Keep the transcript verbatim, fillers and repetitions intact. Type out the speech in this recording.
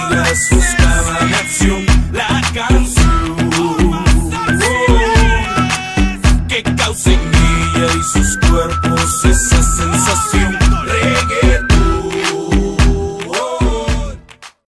Ahora buscaba en acción la canción oh, que causa en ella y sus cuerpos esa sensación.